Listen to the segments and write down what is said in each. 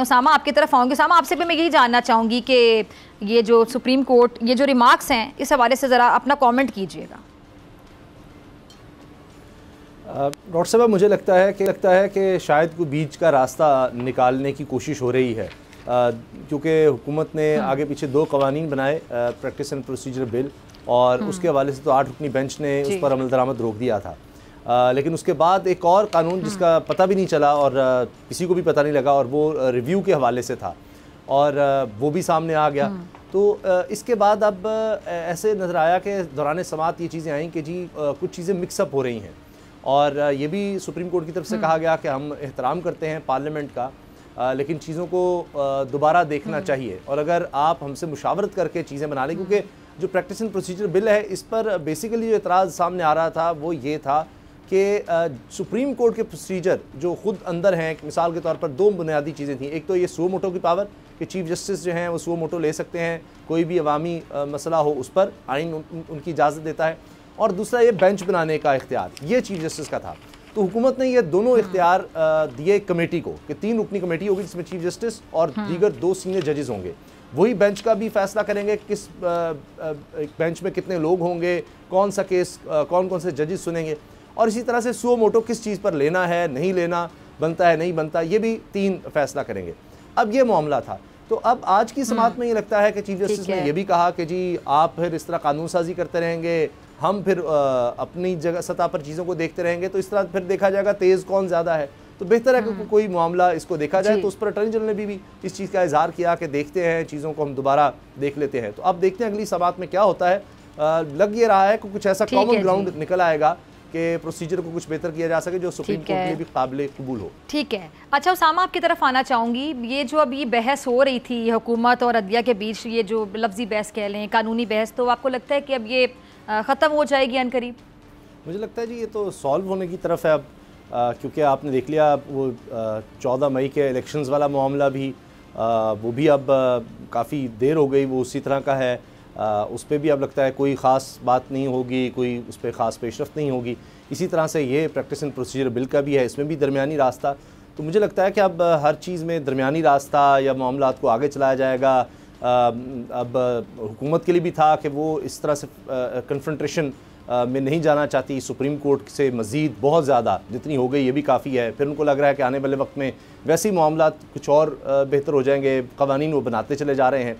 उसामा आपकी तरफ आऊँगी। उसामा आपसे भी मैं यही जानना चाहूँगी कि ये जो सुप्रीम कोर्ट ये जो रिमार्क्स हैं इस हवाले से ज़रा अपना कमेंट कीजिएगा। डॉक्टर साहब मुझे लगता है कि शायद कोई बीच का रास्ता निकालने की कोशिश हो रही है क्योंकि हुकूमत ने आगे पीछे दो कवानीन बनाए प्रैक्टिस एंड प्रोसीजर बिल और उसके हवाले से तो 8 रुकनी बेंच ने उस पर अमल दरामद रोक दिया था लेकिन उसके बाद एक और कानून जिसका पता भी नहीं चला और किसी को भी पता नहीं लगा और वो रिव्यू के हवाले से था और वो भी सामने आ गया। तो इसके बाद अब ऐसे नज़र आया कि दौरान समात ये चीज़ें आई कि जी कुछ चीज़ें मिक्सअप हो रही हैं और ये भी सुप्रीम कोर्ट की तरफ से कहा गया कि हम एहतराम करते हैं पार्लियामेंट का लेकिन चीज़ों को दोबारा देखना चाहिए और अगर आप हमसे मुशावरत करके चीज़ें बना लें क्योंकि जो प्रैक्टिस एंड प्रोसीजर बिल है इस पर बेसिकली जो एतराज़ सामने आ रहा था वो ये था कि सुप्रीम कोर्ट के प्रोसीजर जो खुद अंदर हैं मिसाल के तौर पर दो बुनियादी चीज़ें थीं। एक तो ये सुओ मोटो की पावर कि चीफ जस्टिस जो हैं वो सुओ मोटो ले सकते हैं कोई भी अवामी मसला हो उस पर आइन उनकी इजाज़त देता है और दूसरा ये बेंच बनाने का इख्तियार ये चीफ जस्टिस का था। तो हुकूमत ने ये दोनों इख्तियार दिए कमेटी को कि 3 रुकनी कमेटी होगी जिसमें चीफ जस्टिस और दीगर 2 सीनियर जजेस होंगे वही बेंच का भी फैसला करेंगे किस बेंच में कितने लोग होंगे कौन सा केस कौन कौन से जजेस सुनेंगे और इसी तरह से सुओ मोटो किस चीज़ पर लेना है नहीं लेना बनता है नहीं बनता ये भी 3 फैसला करेंगे। अब ये मामला था तो अब आज की समात में ये लगता है कि चीफ जस्टिस ने ये भी कहा कि जी आप फिर इस तरह कानून साजी करते रहेंगे हम फिर अपनी जगह सतह पर चीज़ों को देखते रहेंगे तो इस तरह फिर देखा जाएगा तेज़ कौन ज़्यादा है। तो बेहतर है कि कोई मामला इसको देखा जाए तो उस पर अटॉर्नी जनरल ने भी इस चीज़ का इजहार किया कि देखते हैं चीज़ों को हम दोबारा देख लेते हैं। तो अब देखते हैं अगली समात में क्या होता है। लग ये रहा है कि कुछ ऐसा कॉमन ग्राउंड निकल आएगा के प्रोसीजर को कुछ बेहतर किया जा सके जो सुप्रीम कोर्ट के लिए भी काबिल कबूल हो। ठीक है। अच्छा उसामा आपकी तरफ आना चाहूँगी। ये जो अभी बहस हो रही थी हुकूमत और अदलिया के बीच ये जो लफ्जी बहस कह लें कानूनी बहस तो आपको लगता है कि अब ये ख़त्म हो जाएगी अनकरीब? मुझे लगता है जी ये तो सॉल्व होने की तरफ है अब क्योंकि आपने देख लिया वो 14 मई के इलेक्शंस वाला मामला भी वो भी अब काफ़ी देर हो गई वो उसी तरह का है उस पर भी अब लगता है कोई ख़ास बात नहीं होगी कोई उस पर ख़ास पेशरफ्त नहीं होगी। इसी तरह से ये प्रैक्टिस एंड प्रोसीजर बिल का भी है इसमें भी दरमियानी रास्ता। तो मुझे लगता है कि अब हर चीज़ में दरमियानी रास्ता या मामला को आगे चलाया जाएगा। अब हुकूमत के लिए भी था कि वो इस तरह से कन्फ्रंटेशन में नहीं जाना चाहती सुप्रीम कोर्ट से मज़ीद बहुत ज़्यादा जितनी हो गई ये भी काफ़ी है। फिर उनको लग रहा है कि आने वाले वक्त में वैसे ही मामला कुछ और बेहतर हो जाएंगे कवानीन वो बनाते चले जा रहे हैं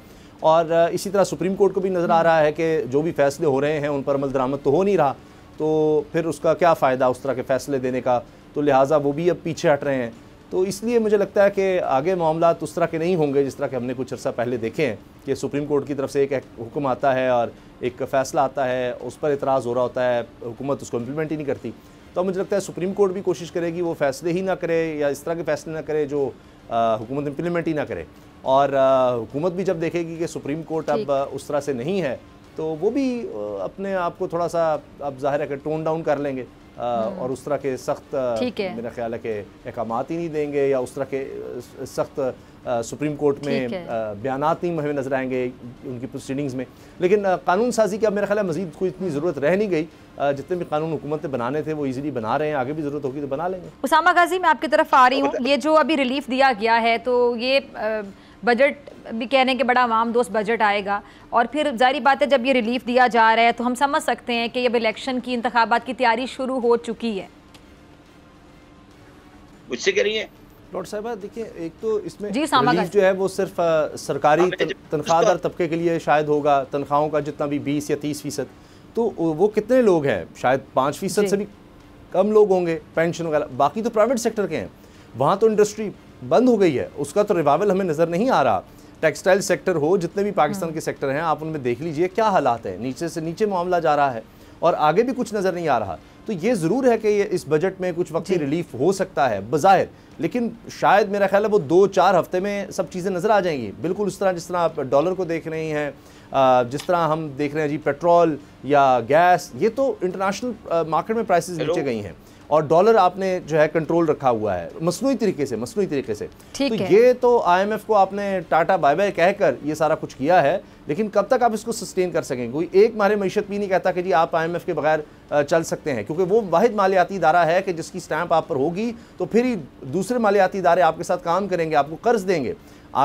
और इसी तरह सुप्रीम कोर्ट को भी नज़र आ रहा है कि जो भी फैसले हो रहे हैं उन पर अमल दरामद तो हो नहीं रहा तो फिर उसका क्या फ़ायदा उस तरह के फ़ैसले देने का। तो लिहाजा वो भी अब पीछे हट रहे हैं। तो इसलिए मुझे लगता है कि आगे मामला उस तरह के नहीं होंगे जिस तरह के हमने कुछ अर्सा पहले देखे हैं कि सुप्रीम कोर्ट की तरफ से एक हुक्म आता है और एक फ़ैसला आता है उस पर एतराज़ हो रहा होता है हुकूमत उसको इम्प्लीमेंट ही नहीं करती। तो मुझे लगता है सुप्रीम कोर्ट भी कोशिश करेगी वो फ़ैसले ही ना करे या इस तरह के फ़ैसले ना करे जो हुकूमत इम्प्लीमेंट ही ना करे और हुकूमत भी जब देखेगी कि सुप्रीम कोर्ट अब उस तरह से नहीं है तो वो भी अपने आप को थोड़ा सा अब जाहिर है कि टोन डाउन कर लेंगे और उस तरह के सख्त मेरा ख्याल है कि अहकामात ही नहीं देंगे या उस तरह के सख्त सुप्रीम कोर्ट में बयान नहीं हमें नजर आएंगे उनकी प्रोसीडिंग्स में। लेकिन कानून साजी की अब मेरा ख्याल है मजीद कोई इतनी ज़रूरत रह नहीं गई जितने भी कानून हुकूमत ने बनाने थे वो इजीली बना रहे हैं आगे भी ज़रूरत होगी तो बना लेंगे। उसामा गाजी मैं आपकी तरफ आ रही हूँ। ये जो अभी रिलीफ दिया गया है तो ये बजट भी कह रहे हैं कि बड़ा आवाम दोस्त बजट आएगा और फिर जारी बात है जब ये रिलीफ दिया जा रहा है तो हम समझ सकते हैं कि अब इलेक्शन की इंतखाबात की तैयारी शुरू हो चुकी है। मुझसे कह रही है डॉक्टर साहब देखिए एक तो इसमें रिलीफ जो है वो सिर्फ सरकारी तनख्वाहदार तबके के लिए शायद होगा तनख्वाहों का जितना भी 20 या 30% तो वो कितने लोग हैं शायद 5% से भी कम लोग होंगे पेंशन वगैरह बाकी तो प्राइवेट सेक्टर के हैं वहाँ तो इंडस्ट्री बंद हो गई है उसका तो रिवाइवल हमें नज़र नहीं आ रहा। टेक्सटाइल सेक्टर हो जितने भी पाकिस्तान के सेक्टर हैं आप उनमें देख लीजिए क्या हालात हैं नीचे से नीचे मामला जा रहा है और आगे भी कुछ नज़र नहीं आ रहा। तो ये ज़रूर है कि ये इस बजट में कुछ वक्त की रिलीफ हो सकता है बज़ाहिर लेकिन शायद मेरा ख्याल है वो 2-4 हफ्ते में सब चीज़ें नज़र आ जाएंगी बिल्कुल उस तरह जिस तरह आप डॉलर को देख रहे हैं जिस तरह हम देख रहे हैं जी पेट्रोल या गैस ये तो इंटरनेशनल मार्केट में प्राइसेस नीचे गई हैं और डॉलर आपने जो है कंट्रोल रखा हुआ है मसनूई तरीके से। तो ये तो IMF को आपने टाटा बाय बाय कहकर ये सारा कुछ किया है, लेकिन कब तक आप इसको सस्टेन कर सकेंगे? कोई एक माहिर मईशत भी नहीं कहता कि जी आप IMF के बगैर चल सकते हैं, क्योंकि वो वाहिद मालियाती इदारा है कि जिसकी स्टैंप आप पर होगी तो फिर ही दूसरे मालियाती इदारे आपके साथ काम करेंगे, आपको कर्ज देंगे।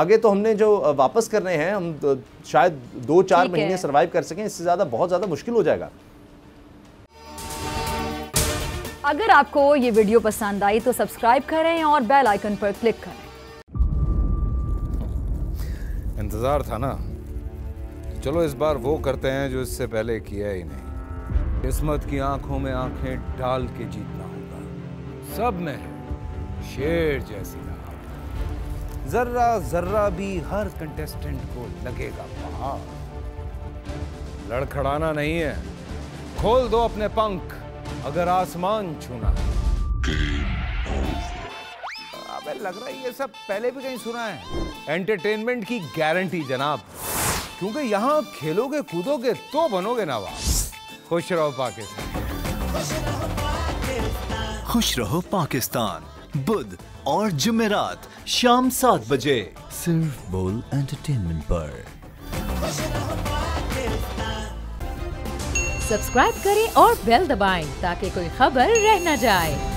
आगे तो हमने जो वापस करने हैं हम तो शायद 2-4 महीने सर्वाइव कर सकें, इससे ज़्यादा बहुत ज़्यादा मुश्किल हो जाएगा। अगर आपको ये वीडियो पसंद आई तो सब्सक्राइब करें और बेल आइकन पर क्लिक करें। इंतज़ार था ना, चलो इस बार वो करते हैं जो इससे पहले किया ही नहीं। किस्मत की आंखों में आंखें डाल के जीतना होगा। सब में शेर जैसी जर्रा जर्रा भी हर कंटेस्टेंट को लगेगा वहां। लड़खड़ाना नहीं है, खोल दो अपने पंख अगर आसमान छूना है। अबे लग रहा है ये सब पहले भी कहीं सुना है। एंटरटेनमेंट की गारंटी जनाब, क्योंकि यहाँ खेलोगे कूदोगे तो बनोगे नवाब। खुश रहो पाकिस्तान, खुश रहो पाकिस्तान। बुध और जुमेरात शाम 7 बजे सिर्फ बोल एंटरटेनमेंट पर। सब्सक्राइब करें और बेल दबाएं ताकि कोई खबर रह न जाए।